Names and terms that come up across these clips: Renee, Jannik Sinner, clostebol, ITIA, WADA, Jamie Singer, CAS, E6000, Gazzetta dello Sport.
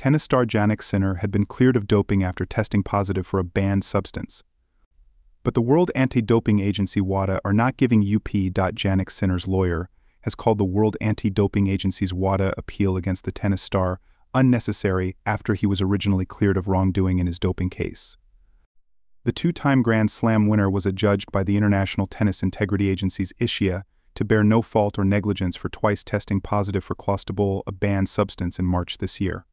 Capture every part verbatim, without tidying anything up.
tennis star Jannik Sinner had been cleared of doping after testing positive for a banned substance. But the World Anti-Doping Agency WADA are not giving up. Jannik Sinner's lawyer has called the World Anti-Doping Agency's WADA appeal against the tennis star unnecessary after he was originally cleared of wrongdoing in his doping case. The two-time Grand Slam winner was adjudged by the International Tennis Integrity Agency's I T I A to bear no fault or negligence for twice testing positive for clostebol, a banned substance, in March this year.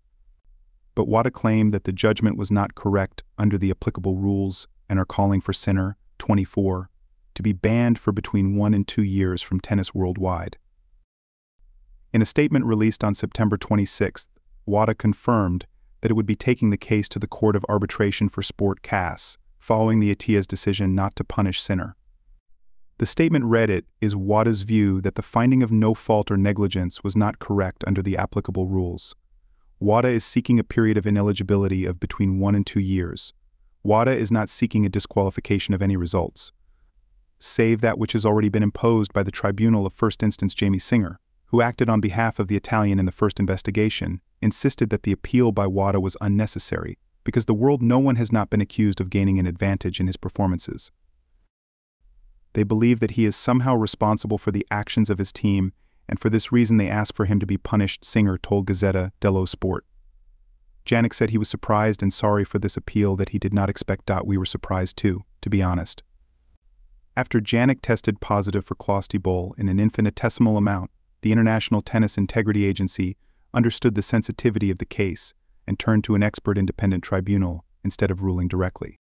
But WADA claimed that the judgment was not correct under the applicable rules and are calling for Sinner, twenty-four, to be banned for between one and two years from tennis worldwide. In a statement released on September twenty-sixth, WADA confirmed that it would be taking the case to the Court of Arbitration for Sport C A S, following the I T I A's decision not to punish Sinner. The statement read, "It is WADA's view that the finding of no fault or negligence was not correct under the applicable rules. WADA is seeking a period of ineligibility of between one and two years. WADA is not seeking a disqualification of any results, save that which has already been imposed by the Tribunal of First Instance." Jamie Singer, who acted on behalf of the Italian in the first investigation, insisted that the appeal by WADA was unnecessary because the world no one has not been accused of gaining an advantage in his performances. They believe that he is somehow responsible for the actions of his team, and for this reason they ask for him to be punished, Singer told Gazzetta dello Sport. Jannik said he was surprised and sorry for this appeal that he did not expect. "We were surprised too, to be honest." After Jannik tested positive for clostebol in an infinitesimal amount, the International Tennis Integrity Agency understood the sensitivity of the case and turned to an expert independent tribunal instead of ruling directly.